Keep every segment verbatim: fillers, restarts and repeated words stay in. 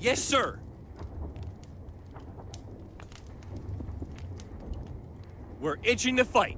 Yes, sir. We're itching to fight.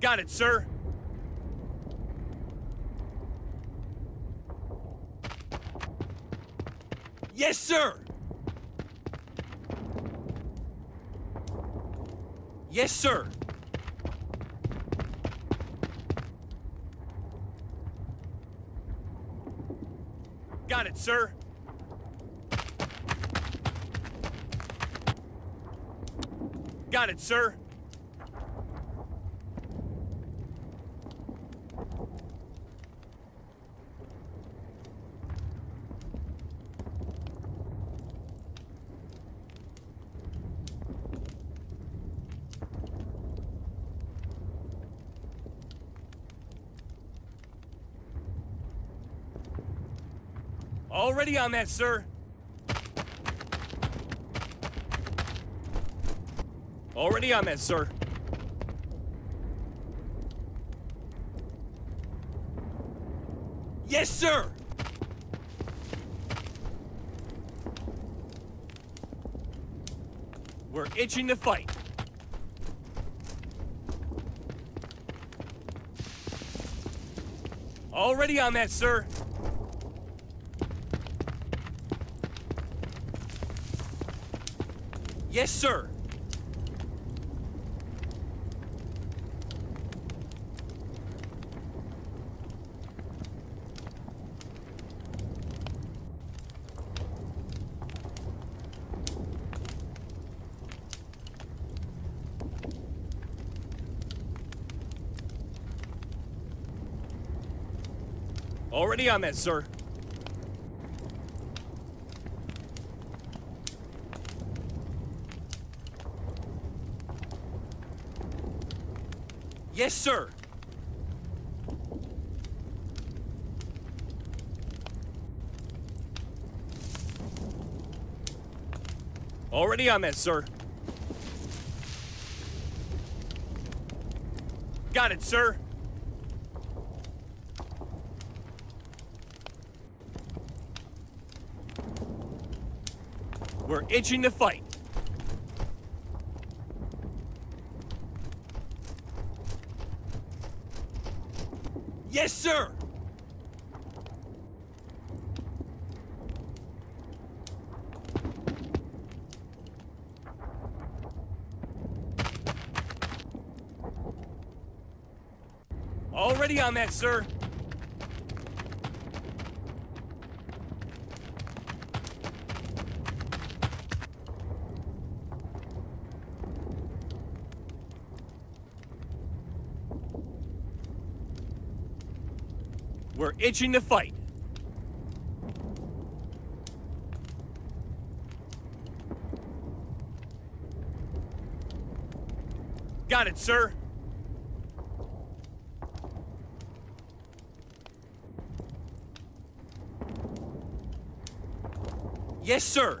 Got it, sir. Yes, sir. Yes, sir. Got it, sir. Got it, sir. Already on that, sir. Already on that, sir. Yes, sir. We're itching to fight. Already on that, sir. Yes, sir. Already on that, sir. Yes, sir. Already on that, sir. Got it, sir. We're itching to fight. Yes, sir! Already on that, sir! We're itching to fight. Got it, sir. Yes, sir.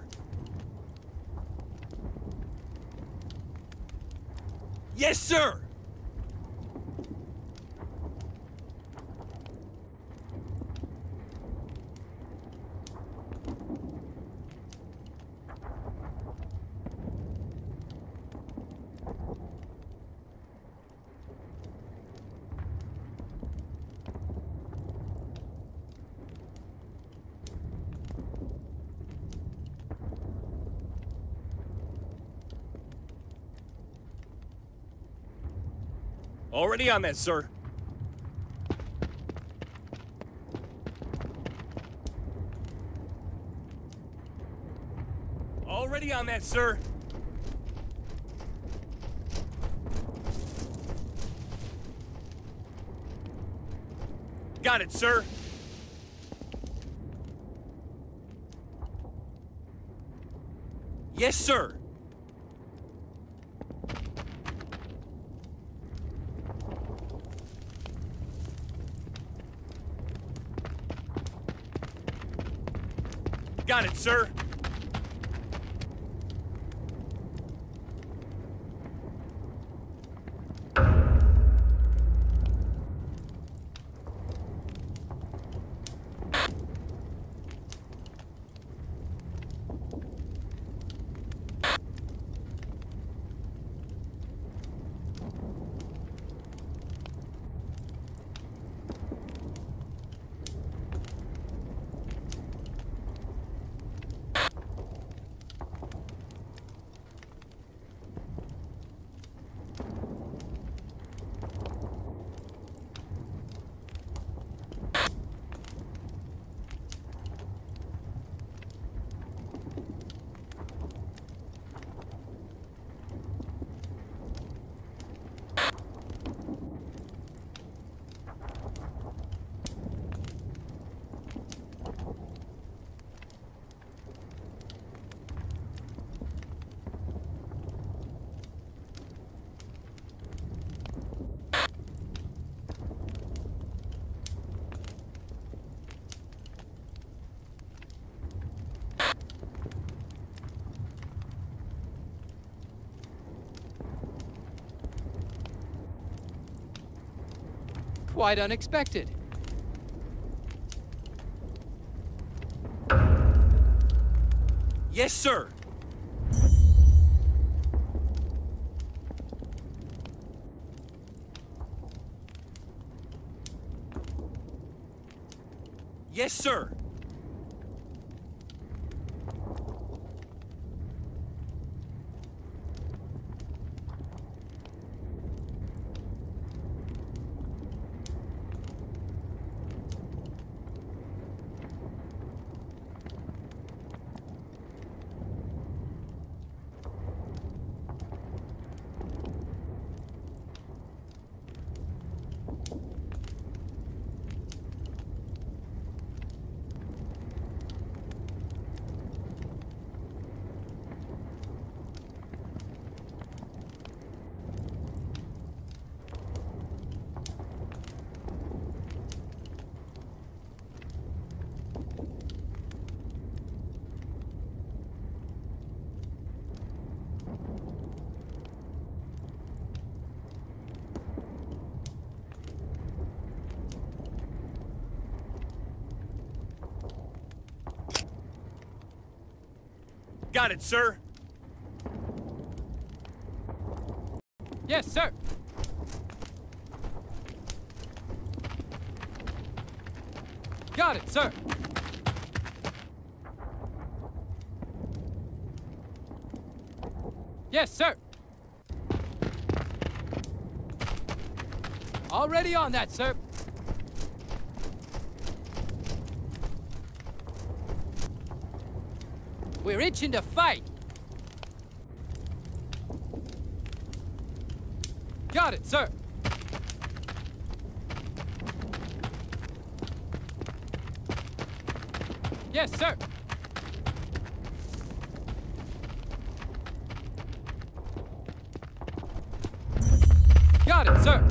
Yes, sir! Already on that, sir. Already on that, sir. Got it, sir. Yes, sir. Got it, sir. Quite unexpected. Yes, sir. Yes, sir. Got it, sir. Yes, sir. Got it, sir. Yes, sir. Already on that, sir. We're itching to fight. Got it, sir. Yes, sir. Got it, sir.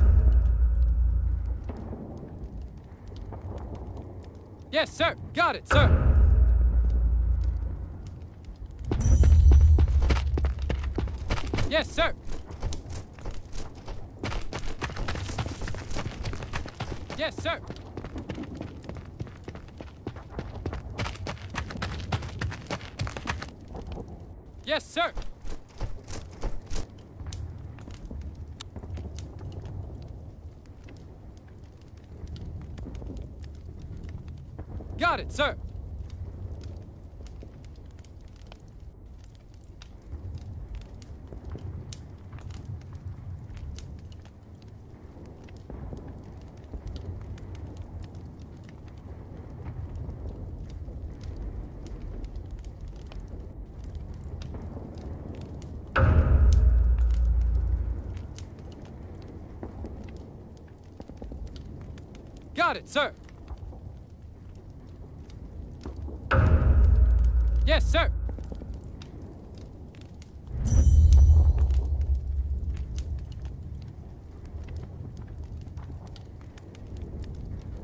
Yes, sir. Got it, sir. Yes, sir. Yes, sir. Yes, sir. Got it, sir. Got it, sir. Yes, sir. Got it, sir.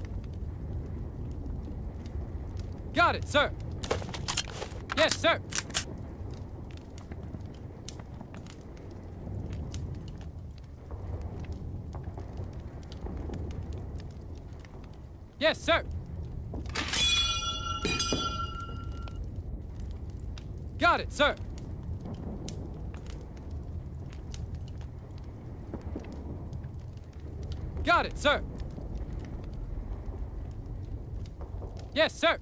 Yes, sir. Yes, sir. Got it, sir. Got it, sir. Yes, sir.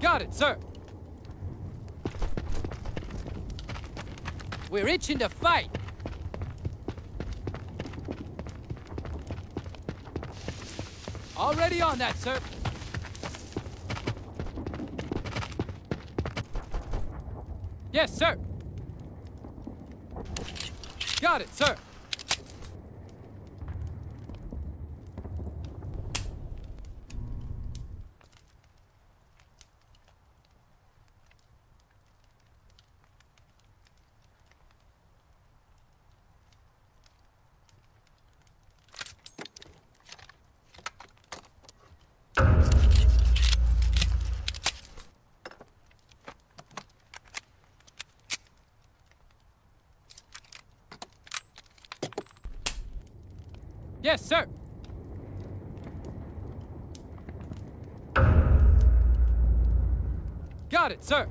Got it, sir. We're itching to fight. Already on that, sir. Yes, sir. Got it, sir. Yes, sir. Got it, sir.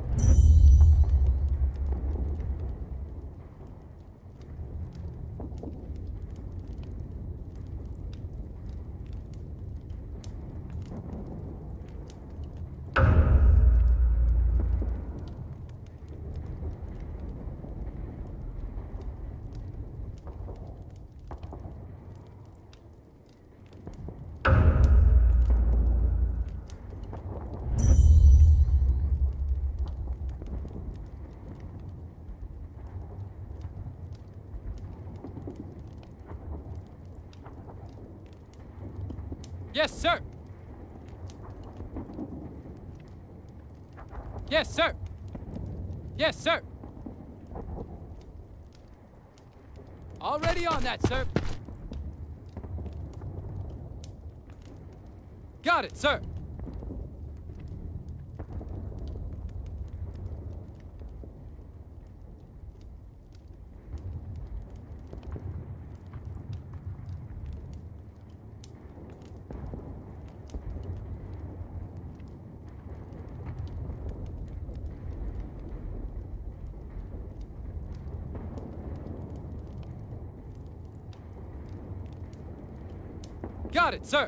Yes, sir. Yes, sir. Yes, sir. Already on that, sir. Got it, sir. Got it, sir.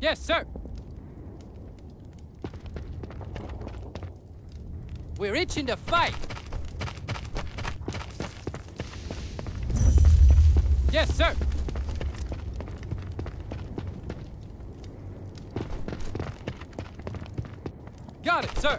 Yes, sir. We're itching to fight. Yes, sir. Got it, sir.